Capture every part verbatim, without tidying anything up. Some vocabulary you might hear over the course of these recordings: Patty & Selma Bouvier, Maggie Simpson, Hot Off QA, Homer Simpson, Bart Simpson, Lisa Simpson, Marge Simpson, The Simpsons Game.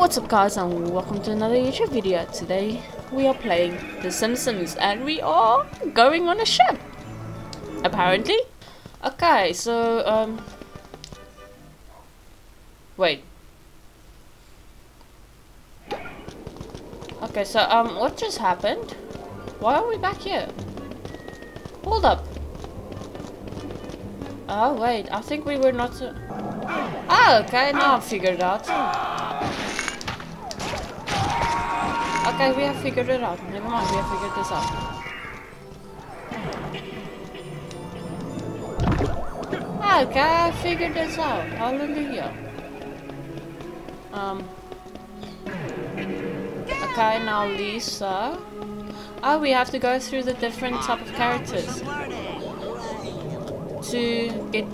What's up guys, and welcome to another YouTube video. Today we are playing The Simpsons and we are going on a ship, apparently. Okay, so um wait. Okay, so um what just happened? Why are we back here? Hold up. Oh wait, I think we were not so... Oh, okay, now I've figured out. Okay, we have figured it out. Never mind, we have figured this out. Okay, I figured this out. Hallelujah. Um. Okay, now Lisa. Oh, we have to go through the different type of characters to get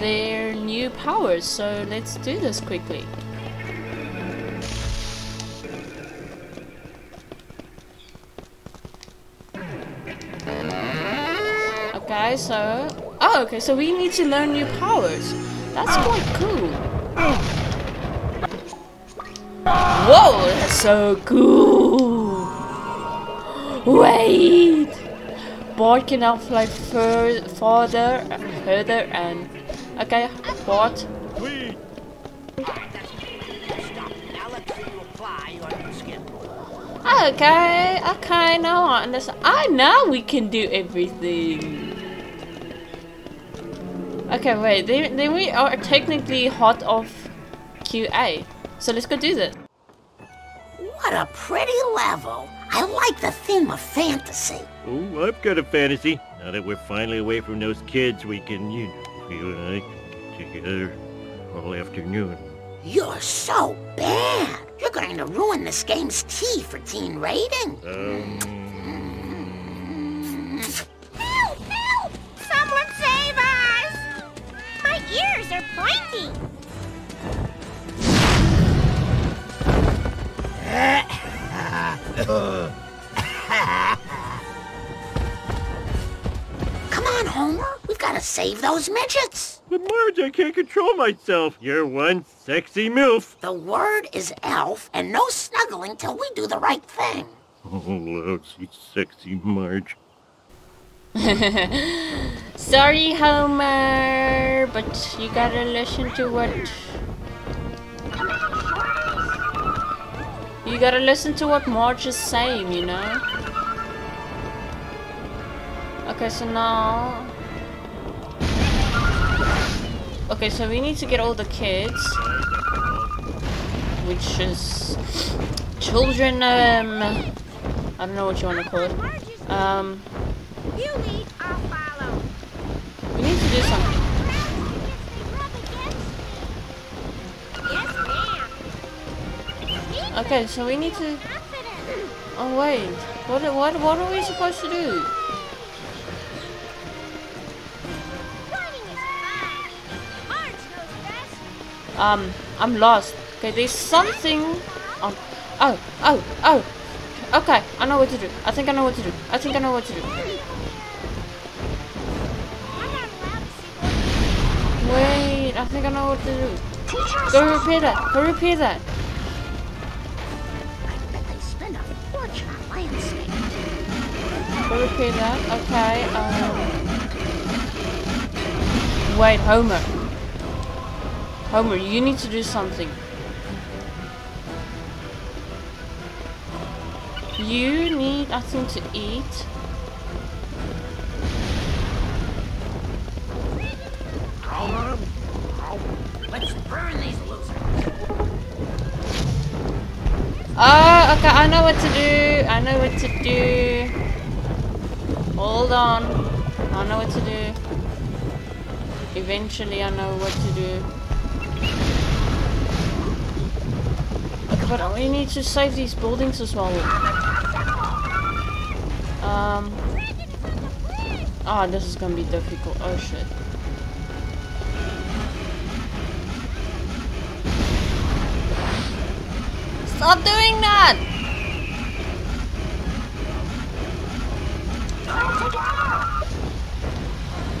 their new powers, so let's do this quickly. Okay, so oh, okay, so we need to learn new powers. That's quite cool. Whoa, that's so cool. Wait. Bart can now fly fur farther and further and... Okay, Bart. Okay, okay, now I understand. Ah, now we can do everything. Okay, wait, then, then we are technically hot off Q A. So let's go do this. What a pretty level. I like the theme of fantasy. Oh, I've got a fantasy. Now that we're finally away from those kids, we can, you know, you and I can get together all afternoon. You're so bad. You're going to ruin this game's tea for teen rating. Um... Help! Help! Someone save us! My ears are pointy. Uh. Come on, Homer. We've got to save those midgets. But Marge, I can't control myself. You're one sexy MILF. The word is elf, and no snuggling till we do the right thing. Oh, lousy, sexy Marge. Sorry, Homer, but you gotta listen to what... You gotta listen to what Marge is saying, you know? Okay, so now... Okay, so we need to get all the kids. Which is... Children, um... I don't know what you want to call it. Um... You lead, I'll follow. We need to do something. Okay, so we need to... Oh wait, what, what, what are we supposed to do? Um, I'm lost. Okay, there's something... Oh, oh, oh, oh! Okay, I know what to do. I think I know what to do. I think I know what to do. Wait, I think I know what to do. Go repair that, go repair that. Okay, that. Okay, um... Wait, Homer. Homer, you need to do something. You need, I think, to eat. Let's burn these losers. Oh, okay, I know what to do. I know what to do. Hold on, I know what to do. Eventually I know what to do. Okay, but we need to save these buildings as well. Um. Ah, oh, this is gonna be difficult. Oh shit. Stop doing that!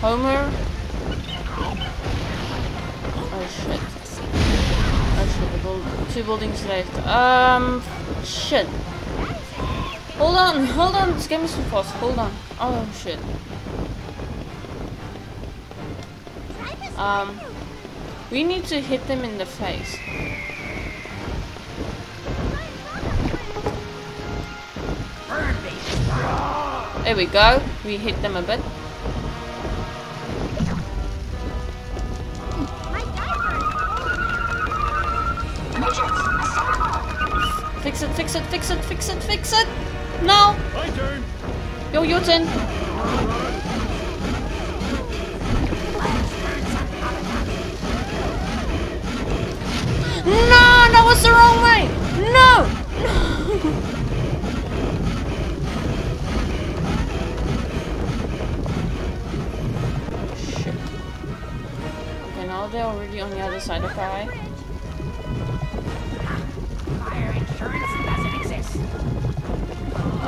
Homer. Oh shit. build two buildings left. Um, shit. Hold on, hold on. This game is too fast. Hold on. Oh shit. Um, we need to hit them in the face. There we go. We hit them a bit. Fix it, fix it, fix it, fix it, fix it! No! My turn! Yo, your turn! No! That was the wrong way! No! No! Shit. Okay, now they're already on the other side of our eye.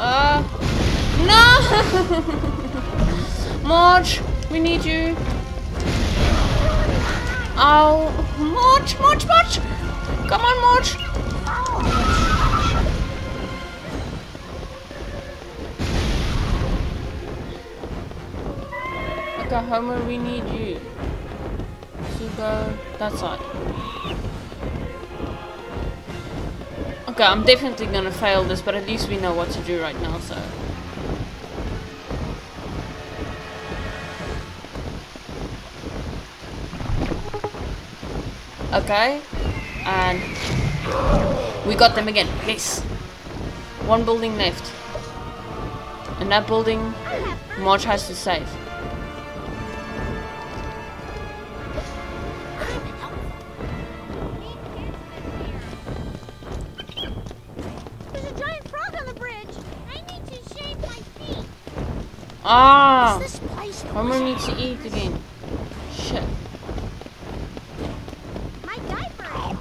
Uh, no! Marge, we need you. Oh, Marge, Marge, Marge! Come on, Marge! Okay, Homer, we need you to go that side. Okay, I'm definitely gonna fail this, but at least we know what to do right now, so. Okay, and we got them again, yes. One building left. And that building, Marge has to save. Ah! Homer needs to eat again. Shit. My diaper.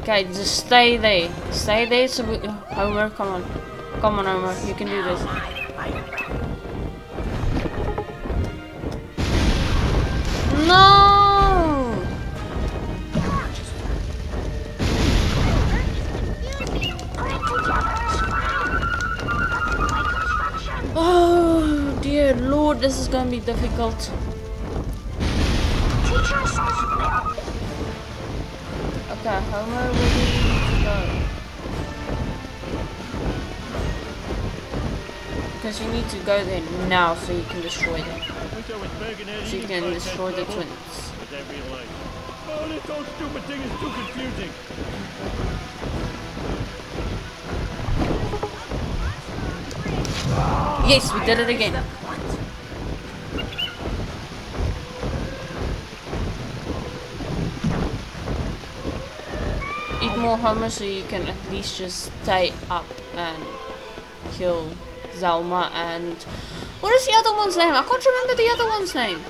Okay, just stay there. Stay there so we... Homer, come on. Come on, Homer. You can do this. No! Lord, this is gonna be difficult. Teacher says no. Okay, Homer, where do we need to go? Because you need to go there now so you can destroy them. So you can destroy the twins. Oh, this whole stupid thing is too confusing. Yes, we did it again. More Homer, so you can at least just stay up and kill Zelma and what is the other one's name? I can't remember the other one's name.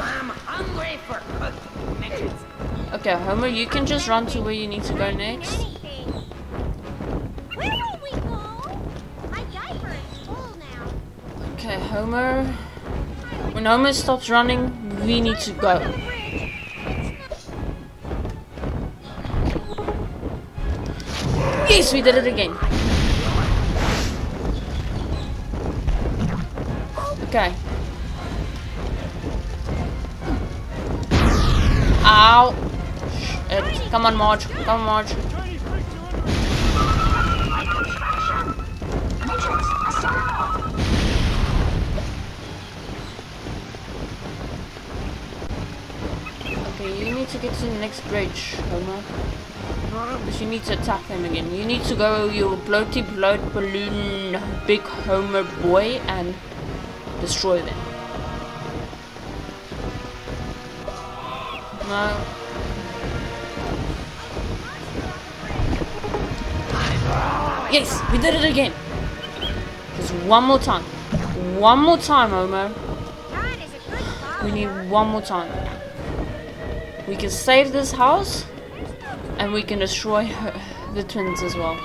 I'm hungry for cooked midgets. Okay, Homer, you can just run to where you need to go next. Where do we go? My diaper is full now. Okay, Homer. When Homer stops running, we need to go. Yes, we did it again. Okay. Ow. Shit. Come on, Marge. Come on, Marge. Okay, you need to get to the next bridge, Homer. But you need to attack them again. You need to go your bloaty bloat balloon big Homer boy and destroy them. No. Yes, we did it again. Just one more time. One more time, Homer. We need one more time. We can save this house. And we can destroy her, the twins as well.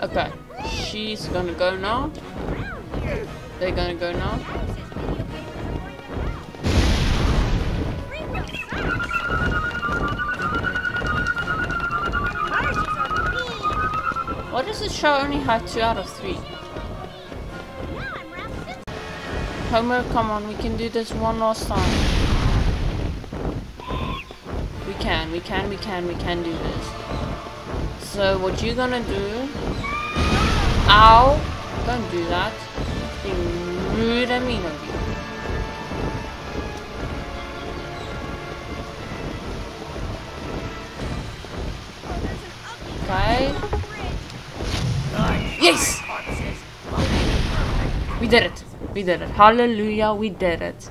Okay, she's gonna go now. They're gonna go now? Why does this show only have two out of three? Homer, come on, we can do this one last time. We can, we can, we can, we can do this. So what you're gonna do... Ow! Don't do that. Be rude and mean of you. Okay. Yes! We did it. We did it. Hallelujah, we did it.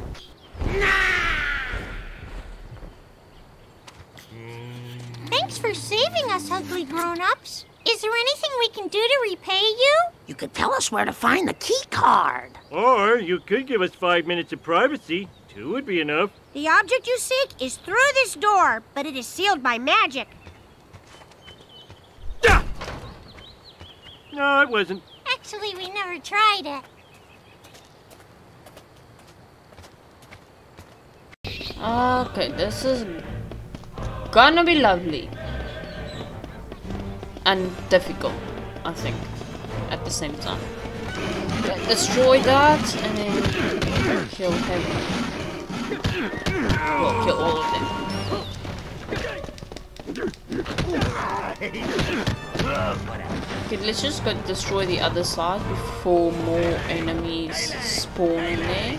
Thanks for saving us, ugly grown-ups. Is there anything we can do to repay you? You could tell us where to find the key card. Or you could give us five minutes of privacy. Two would be enough. The object you seek is through this door, but it is sealed by magic. Ah! No, it wasn't. Actually, we never tried it. Okay, this is gonna be lovely. And difficult, I think, at the same time. Okay, destroy that, and then kill him. Well, kill all of them. Okay, let's just go destroy the other side before more enemies spawn in there.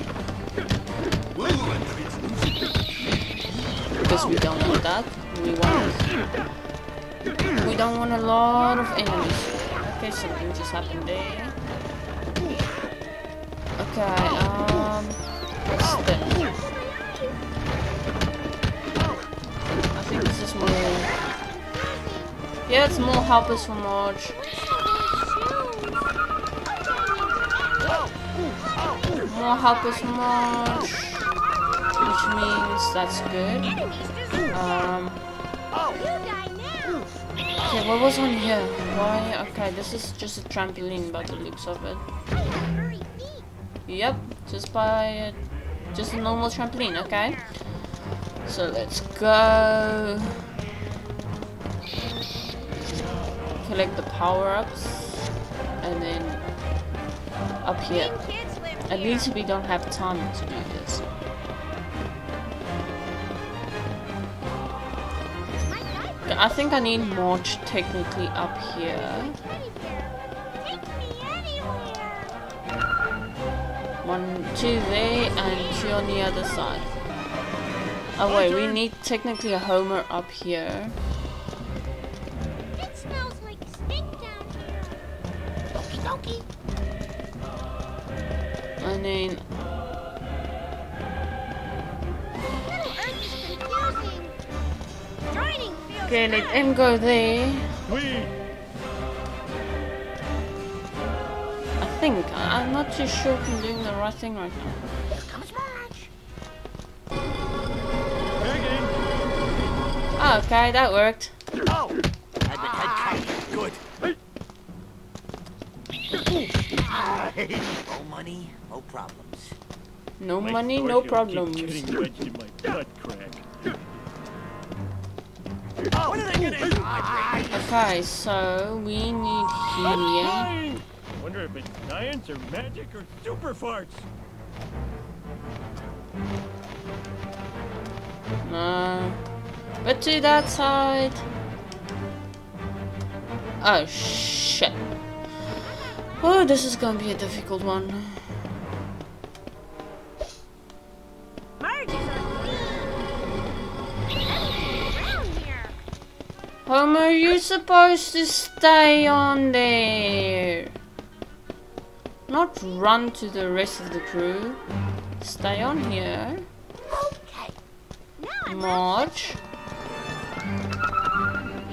Because we don't want that. We want. We don't want a lot of enemies. Okay, something just happened there. Okay, um, what's this? I think this is more. Yeah, it's more helpers for Marge. More helpers for Marge. Which means that's good. Um, okay, what was on here? Why? Okay, this is just a trampoline by the looks of it. Yep, just by it. Just a normal trampoline, okay? So let's go. Collect the power-ups. And then up here. At least we don't have time to do this. I think I need Marge technically up here. One, two there, and two on the other side. Oh wait, we need technically a Homer up here. It smells like stink down here. Okie dokie. And then. Okay, let him go there. Whee. I think. I'm not too sure if I'm doing the right thing right now. Here comes Marge. Oh, okay, that worked. Oh, I've been headcutting. Good. No money, no problems. No my money, no problems. Okay, so we need helium. Wonder if it's science or magic or super farts. No, but to that side. Oh shit! Oh, this is gonna be a difficult one. Homer, you're supposed to stay on there. Not run to the rest of the crew. Stay on here. Marge.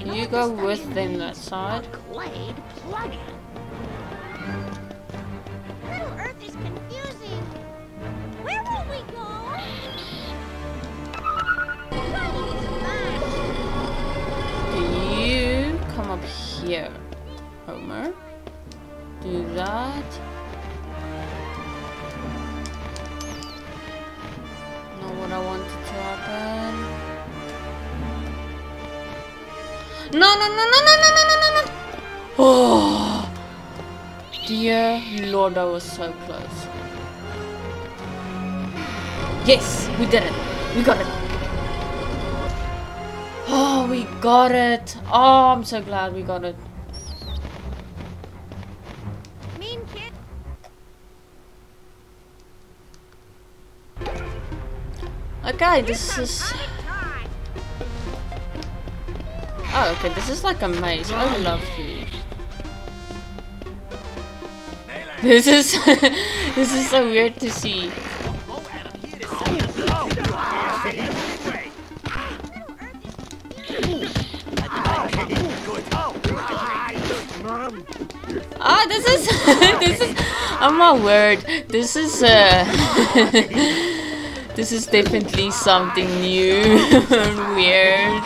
You go with them that side. Little Earth is confusing. Where will we go? Come up here, Homer. Do that. No, no, no, no, no, no, no, no, no, no. Oh, dear Lord, I was so close. Yes, we did it. We got it. Oh, we got it. Oh, I'm so glad we got it. Mean kid. Okay, this is... Oh, okay, this is like a maze. Oh, lovely. This is... This is so weird to see. Ah, this is this is oh my word, this is uh this is definitely something new and weird.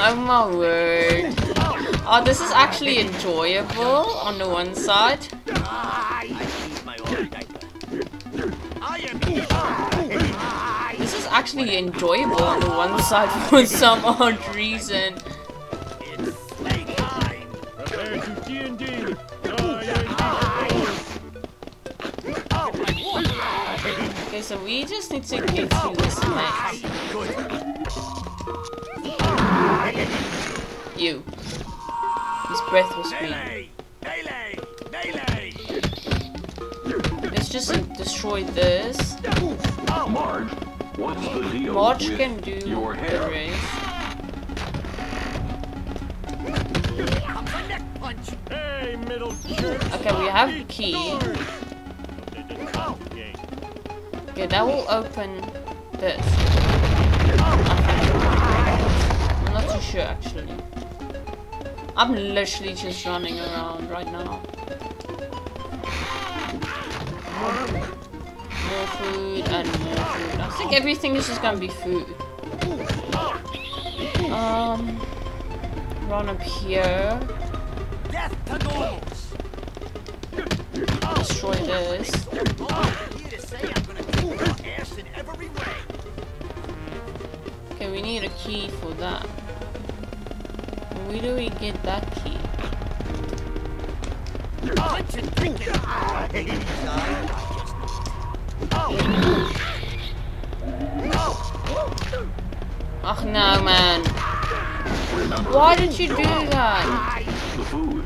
Oh my word. Oh, this is actually enjoyable on the one side. This is actually enjoyable on the one side for some odd reason. Okay, so we just need to get through this maze. You. His breath was green. Let's just uh, destroy this. Marge, what's the deal? Marge can do your hair. The rest. Hey, middle jerk. Okay, we have a key. Okay, that will open this. I'm not too sure actually. I'm literally just running around right now. More food and more food. I think everything is just gonna be food. Um, run up here. Destroy this. Okay, we need a key for that. Where do we get that key? Oh no, man. Why did you do that? The food.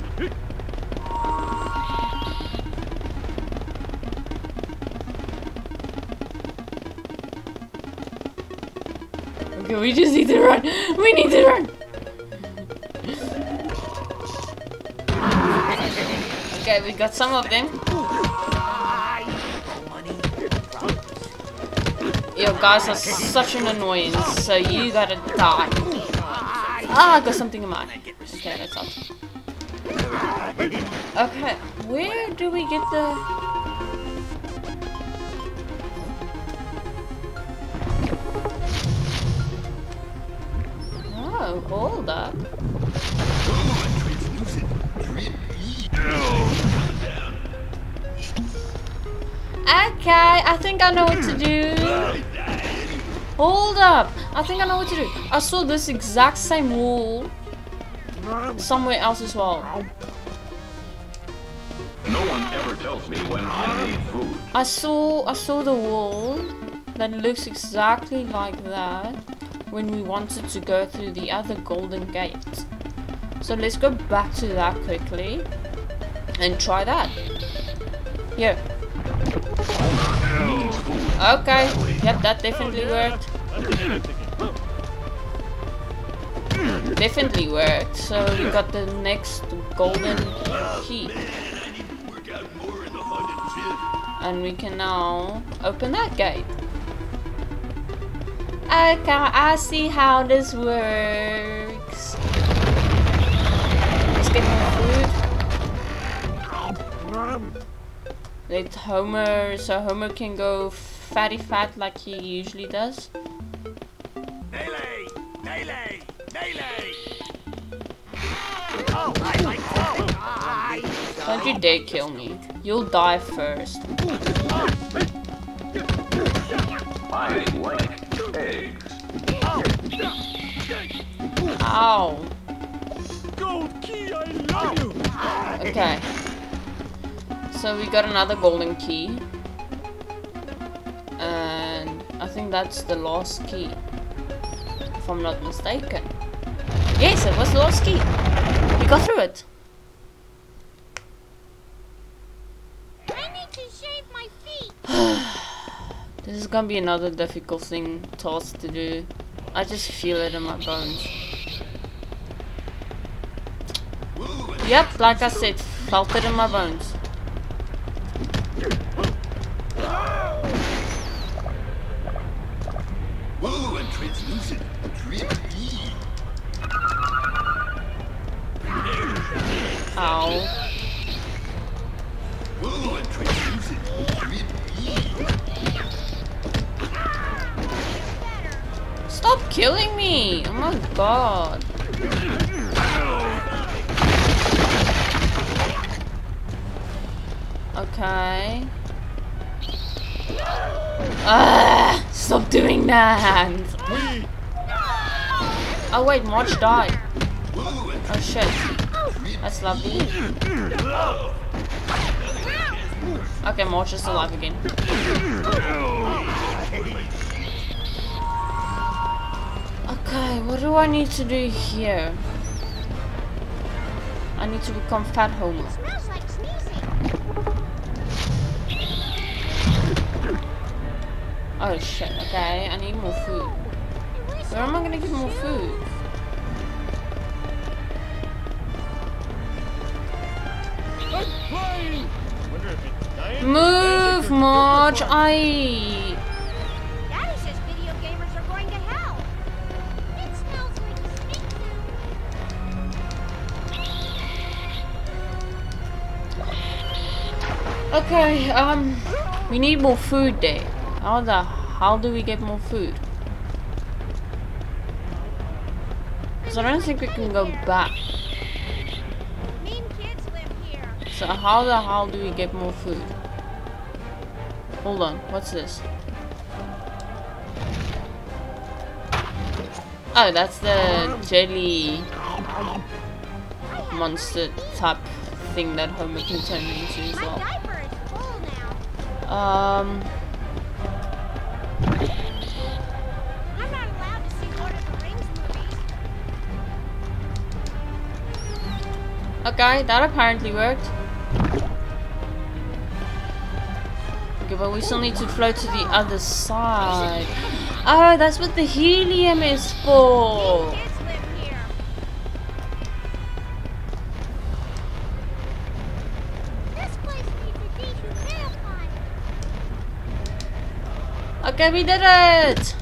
Okay, we just need to run. We need to run. Okay, we got some of them. Yo, guys are such an annoyance, so you gotta die. Ah, I got something in mine. Okay, that's all. Okay, where do we get the... Oh, hold up. Okay, I think I know what to do. Hold up. I think I know what to do. I saw this exact same wall somewhere else as well. No one ever tells me when I need food. I saw I saw the wall that looks exactly like that when we wanted to go through the other golden gate. So let's go back to that quickly and try that. Yeah. Okay. Yep, that definitely worked. Definitely worked. So we got the next golden key. And we can now open that gate. Okay, I see how this works. Let's get more food. Let Homer, so Homer can go fatty fat like he usually does. Don't you dare kill me. You'll die first. I like eggs. Ow. Gold key, I love you. Okay. So we got another golden key. And I think that's the last key. If I'm not mistaken. Yes, it was the last key. We got through it. I need to shave my feet. This is gonna be another difficult thing, task to do. I just feel it in my bones. Yep, like I said, felt it in my bones. Whoa, I'm translucent. Ow. Whoa, I'm translucent. Stop killing me! Oh my god. Okay. Ah, stop doing that! Oh wait, Marge died. Oh shit. That's lovely. Okay, Marge is alive again. Okay, what do I need to do here? I need to become Fat Homer. Oh shit, okay, I need more food. Where am I gonna get more food? Move, Marge! I. Daddy says video gamers are going to hell. It smells like snake. Okay, um, we need more food there. How the how do we get more food? Because I don't think we can go back. Mean kids live here. So how the hell do we get more food? Hold on, what's this? Oh, that's the jelly monster type thing that Homer can turn into as well. My diaper is full now. Um. Okay, that apparently worked. Okay, but we still need to float to the other side. Oh, that's what the helium is for! Okay, we did it!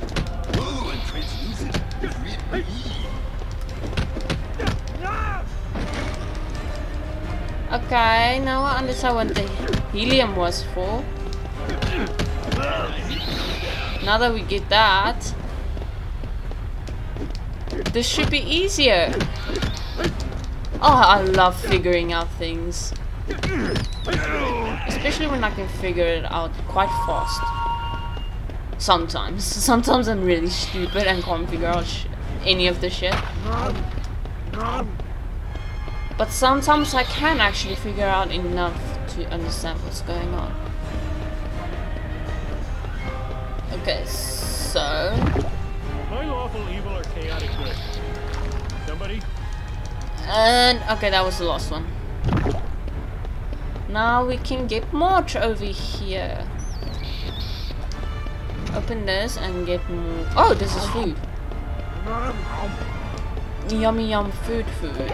Okay, now I understand what the helium was for. Now that we get that, this should be easier. Oh, I love figuring out things. Especially when I can figure it out quite fast. Sometimes. Sometimes I'm really stupid and can't figure out sh any of the shit. But sometimes I can actually figure out enough to understand what's going on. Okay, so my lawful evil or chaotic good. Somebody? And okay, that was the last one. Now we can get Marge over here. Open this and get more. Oh, this is food. Yummy yum food food.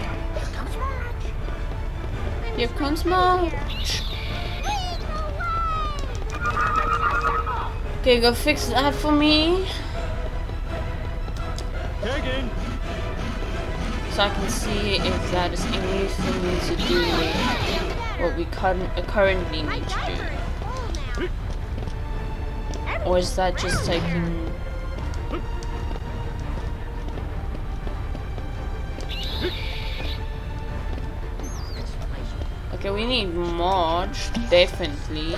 Here comes Marge. Okay, go fix that for me. So I can see if that is anything to do with what we currently need to do. Or is that just taking... Okay, we need Marge, definitely.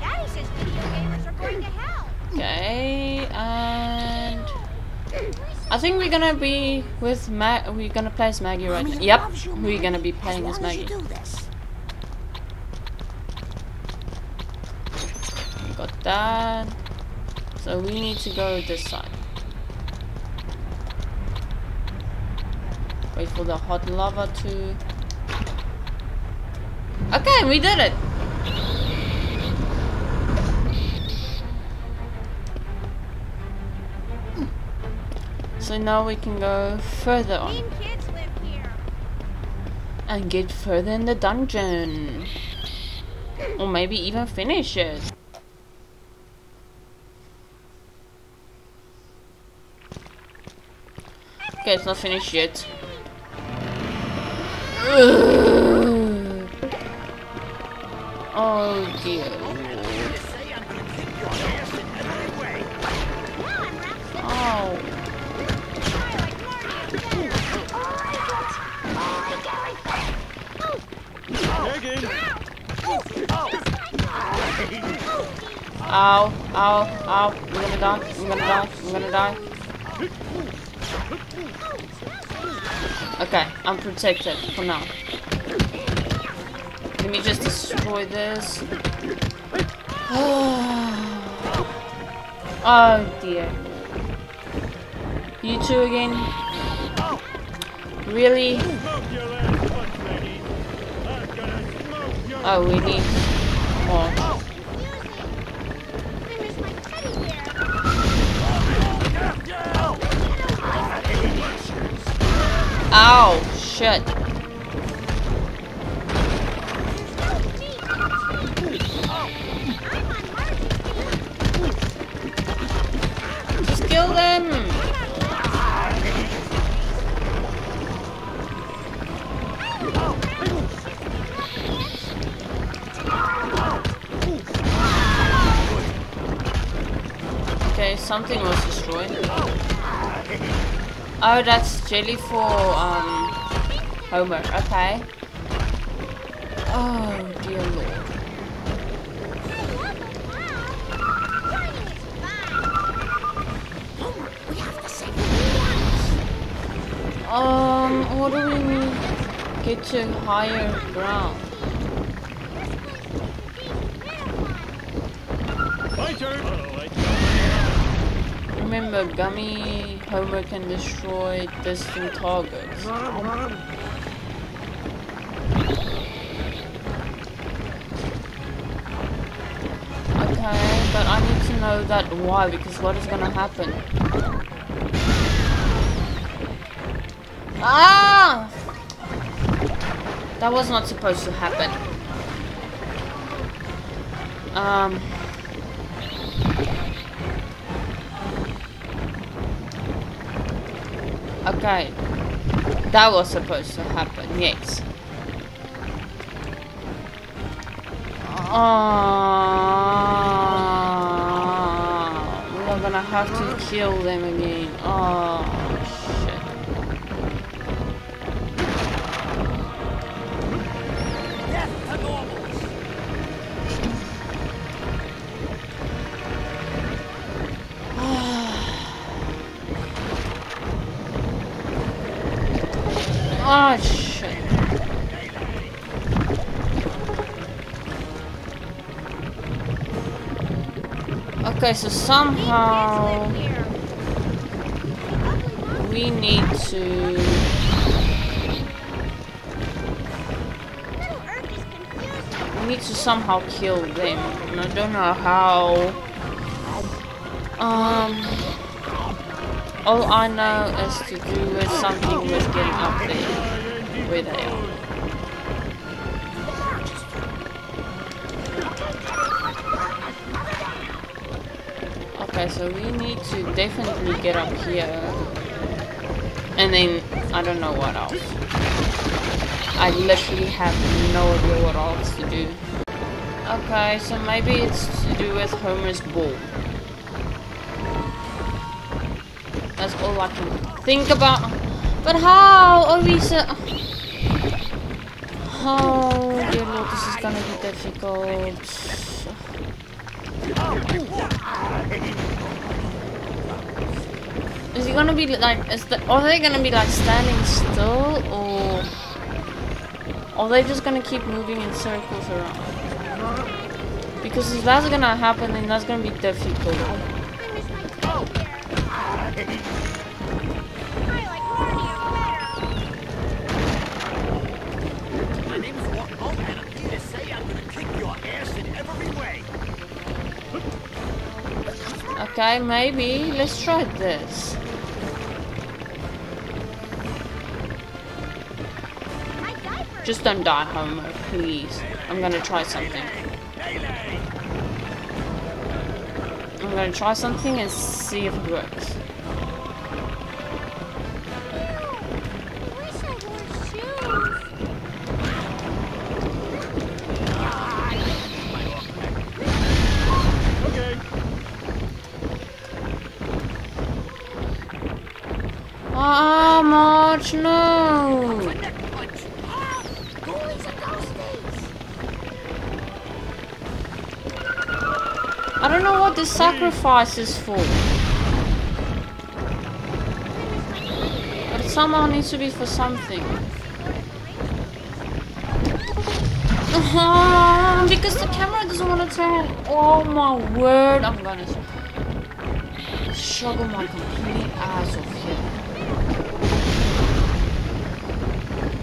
Daddy says video gamers are going to hell. Okay, and I think we're gonna be with Mag. We're gonna play as Maggie right now. Yep, you, we're gonna be playing as, as Maggie. We got that. So we need to go this side. Wait for the hot lava to. Okay, we did it. So now we can go further on kids live here. And get further in the dungeon, or maybe even finish it. Okay, it's not finished yet. Ugh. Oh dear. Ow, ow, ow, I'm gonna die, I'm gonna die, I'm gonna die. Okay, I'm protected for now. Let me just destroy this. Oh dear. You two again? Really? Oh, we need more. Ow, shit. Just kill them. Okay, something was destroyed. Oh, that's jelly for um Homer. Okay. Oh dear lord. Homer, we have to save the ones. Um, what do we get to higher ground? My turn. Remember, Gummy Homer can destroy distant targets. Okay, but I need to know that why, because what is gonna happen? Ah! That was not supposed to happen. Um... Okay, that was supposed to happen, yes. Oh, we're gonna have to kill them again. Oh, oh shit. Okay, so somehow we need to We need to somehow kill them. And I don't know how. Um All I know is to do with something with getting up there, where they are. Okay, so we need to definitely get up here. And then, I don't know what else. I literally have no idea what else to do. Okay, so maybe it's to do with Homer's ball. That's all I can think about. But how are we so... Oh dear lord, this is gonna be difficult. Is he gonna be like, is the, are they gonna be like standing still, or are they just gonna keep moving in circles around? Because if that's gonna happen, then that's gonna be difficult. Okay, maybe let's try this. Just don't die, Homer, please. I'm gonna try something. I'm gonna try something and see if it works. Ah, Marge, no! I don't know what this sacrifice is for. But it somehow needs to be for something. Ah, because the camera doesn't want to turn. Oh my word, I'm gonna struggle my complete ass off here.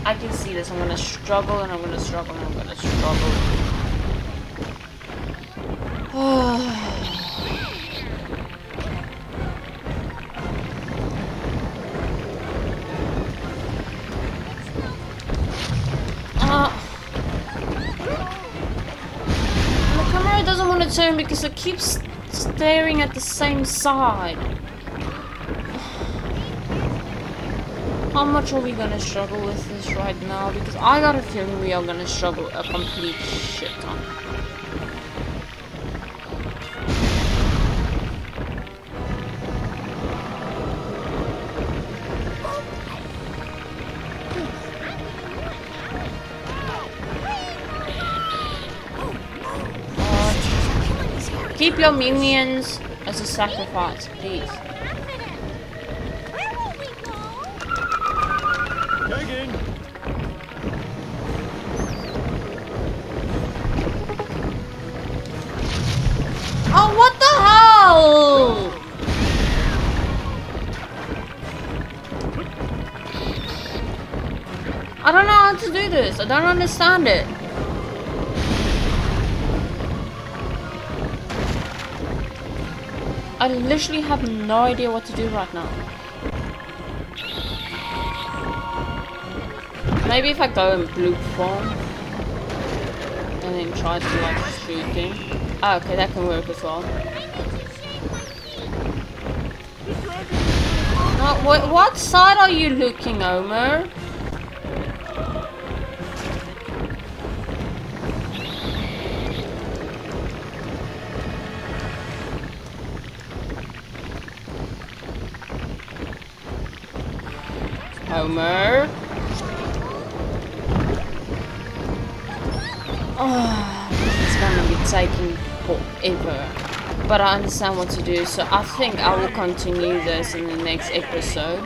I can see this. I'm gonna struggle and I'm gonna struggle and I'm gonna struggle. uh, the camera doesn't want to turn because it keeps staring at the same side. How much are we gonna struggle with this right now? Because I got a feeling we are gonna struggle a complete shit ton. Uh, keep your minions as a sacrifice, please. Oh, what the hell? I don't know how to do this. I don't understand it. I literally have no idea what to do right now. Maybe if I go in bloop form and then try to like shooting. Oh, okay, that can work as well. No, wh what side are you looking, Homer? Homer? Oh, this is gonna be taking forever, but I understand what to do, so I think I will continue this in the next episode.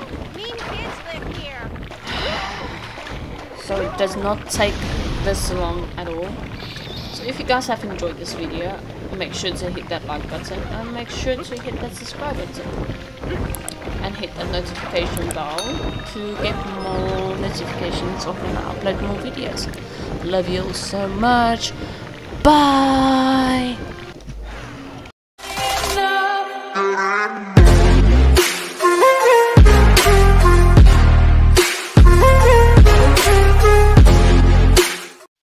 So it does not take this long at all. So if you guys have enjoyed this video, make sure to hit that like button and make sure to hit that subscribe button and hit that notification bell to get more notifications of when I upload more videos. Love you all so much. Bye.